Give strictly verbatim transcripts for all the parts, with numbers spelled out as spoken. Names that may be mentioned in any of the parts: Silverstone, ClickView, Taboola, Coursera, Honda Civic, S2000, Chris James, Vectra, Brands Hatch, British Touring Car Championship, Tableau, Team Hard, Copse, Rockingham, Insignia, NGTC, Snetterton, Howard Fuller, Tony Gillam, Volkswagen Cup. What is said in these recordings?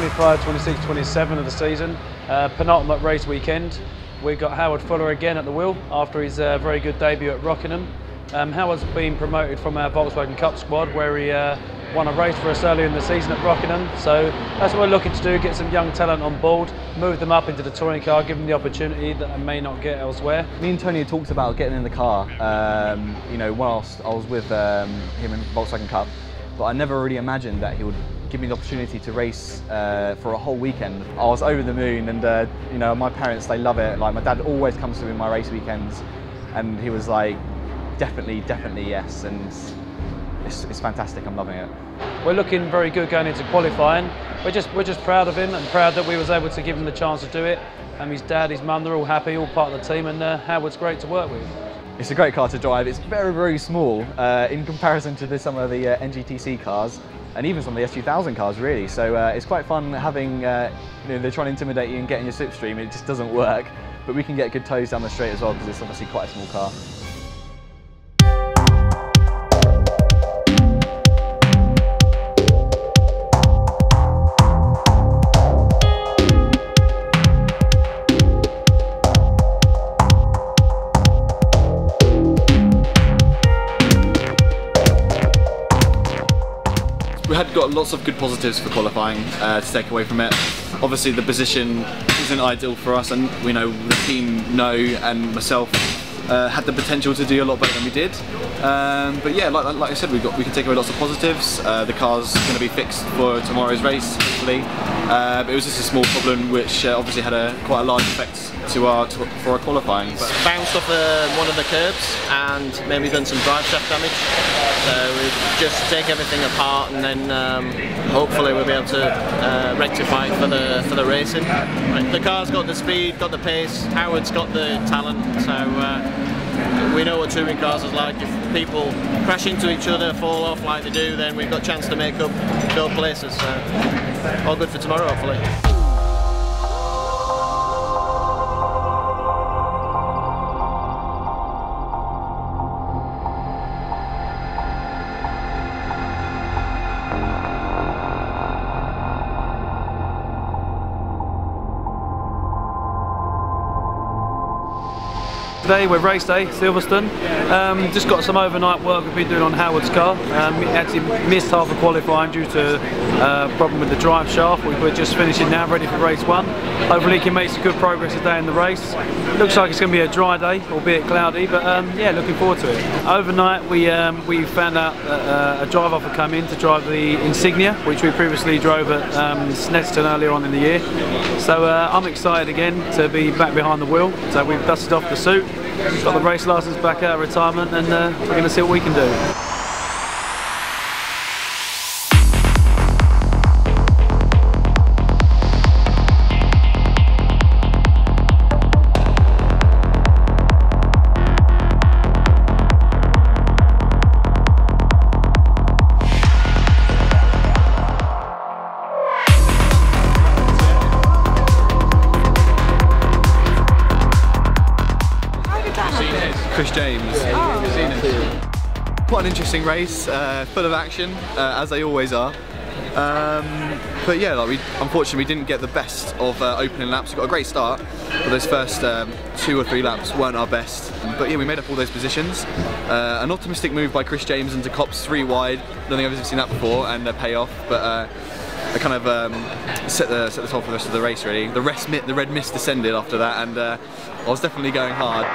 twenty-fifth, twenty-sixth, twenty-seventh of the season, uh, penultimate race weekend. We've got Howard Fuller again at the wheel after his uh, very good debut at Rockingham. Um, Howard's been promoted from our Volkswagen Cup squad, where he uh, won a race for us earlier in the season at Rockingham. So that's what we're looking to do, get some young talent on board, move them up into the touring car, give them the opportunity that they may not get elsewhere. Me and Tony had talked about getting in the car, um, you know, whilst I was with um, him in Volkswagen Cup, but I never really imagined that he would give me the opportunity to race uh, for a whole weekend. I was over the moon, and uh, you know, my parents, they love it. Like, my dad always comes to me in my race weekends, and he was like, definitely, definitely yes, and it's, it's fantastic. I'm loving it. We're looking very good going into qualifying. We're just we're just proud of him and proud that we was able to give him the chance to do it. And his dad, his mum, they're all happy, all part of the team, and uh, Howard's great to work with. It's a great car to drive. It's very, very small uh, in comparison to the, some of the uh, N G T C cars and even some of the S two thousand cars, really. So uh, it's quite fun having, uh, you know, they're trying to intimidate you and get in your slipstream. It just doesn't work, but we can get good toes down the straight as well because it's obviously quite a small car. We had got lots of good positives for qualifying uh, to take away from it. Obviously the position isn't ideal for us, and we know the team know, and myself uh, had the potential to do a lot better than we did. Um, but yeah, like, like I said, we got we can take away lots of positives. Uh, the car's going to be fixed for tomorrow's race, hopefully. Uh, but it was just a small problem which uh, obviously had a quite a large effect to our to, for our qualifying. But bounced off uh, one of the curbs and maybe done some drive shaft damage. So we just take everything apart, and then um, hopefully we'll be able to uh, rectify it for the for the racing. Like, the car's got the speed, got the pace. Howard's got the talent, so uh, we know what touring cars is like. If people crash into each other, fall off like they do, then we've got a chance to make up those places. So all good for tomorrow, hopefully. Today we're race day, Silverstone. Um, just got some overnight work we've been doing on Howard's car. Um, we actually missed half of qualifying due to a uh, problem with the drive shaft. We, we're just finishing now, ready for race one. Hopefully he can make some good progress today in the race. Looks like it's going to be a dry day, albeit cloudy, but um, yeah, looking forward to it. Overnight we um, we found out that uh, a drive offer come in to drive the Insignia, which we previously drove at um, Snetterton earlier on in the year. So uh, I'm excited again to be back behind the wheel. So we've dusted off the suit. Got the race license back out of retirement, and uh, we're going to see what we can do. Chris James. Oh. Quite an interesting race, uh, full of action, uh, as they always are. Um, but yeah, like we, unfortunately we didn't get the best of uh, opening laps. We got a great start, but those first um, two or three laps weren't our best. But yeah, we made up all those positions. Uh, an optimistic move by Chris James into Copse three wide. I don't think I've ever seen that before, and they pay off. But uh, I kind of um, set the set the tone for the rest of the race, really. The, rest, the red mist descended after that, and uh, I was definitely going hard.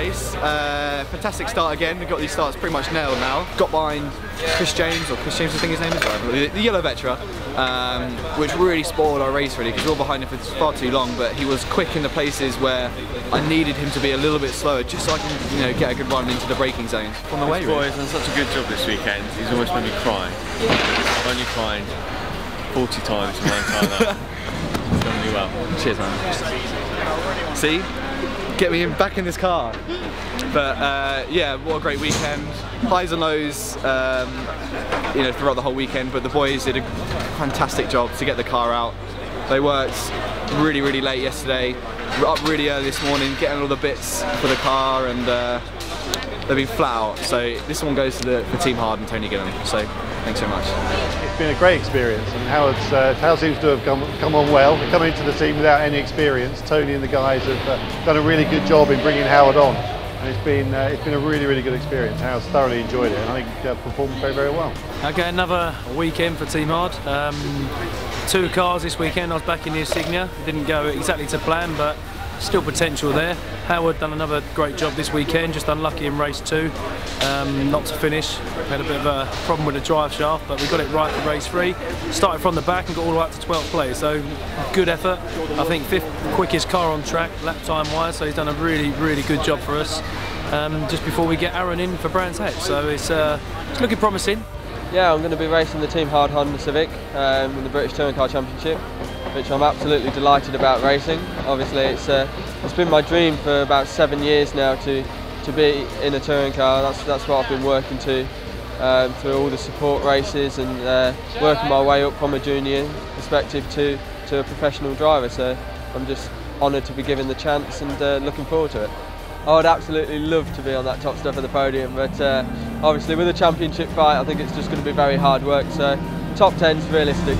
race. Uh, fantastic start again. We've got these starts pretty much nailed now. Got behind Chris James, or Chris James I think his name is, right? The yellow Vectra, um, which really spoiled our race really, because we were behind him for far too long, but he was quick in the places where I needed him to be a little bit slower, just so I can, you know, get a good run into the braking zone. On the way, really. He's done such a good job this weekend, he's almost made me cry. I've only cried forty times in my entire life. He's done really well. Cheers, man. See? Get me in, back in this car. But uh, yeah, what a great weekend. Highs and lows, um, you know, throughout the whole weekend. But the boys did a fantastic job to get the car out. They worked really, really late yesterday. We're up really early this morning, getting all the bits for the car, and uh, they've been flat out. So this one goes to the, the Team Hard and Tony Gillam. So thanks so much. It's been a great experience, and Howard's uh, Howard seems to have come come on well. We're coming into the team without any experience. Tony and the guys have uh, done a really good job in bringing Howard on, and it's been uh, it's been a really really good experience. Howard's thoroughly enjoyed it, and I think uh, performed very very well. Okay, another weekend for Team Hard. Um, two cars this weekend. I was back in the Insignia. Didn't go exactly to plan, but still potential there. Howard done another great job this weekend, just unlucky in race two, um, not to finish. Had a bit of a problem with the drive shaft, but we got it right for race three. Started from the back and got all the way up to twelfth place, so good effort. I think fifth quickest car on track, lap time wise, so he's done a really, really good job for us. Um, just before we get Aaron in for Brands Hatch, so it's, uh, it's looking promising. Yeah, I'm going to be racing the Team Hard Honda Civic um, in the British Touring Car Championship, which I'm absolutely delighted about racing. Obviously it's uh, it's been my dream for about seven years now to to be in a touring car. That's that's what I've been working to um, through all the support races, and uh, working my way up from a junior perspective to to a professional driver. So I'm just honoured to be given the chance, and uh, looking forward to it. I would absolutely love to be on that top step of the podium, but uh, obviously with a championship fight I think it's just going to be very hard work, so top ten's realistic.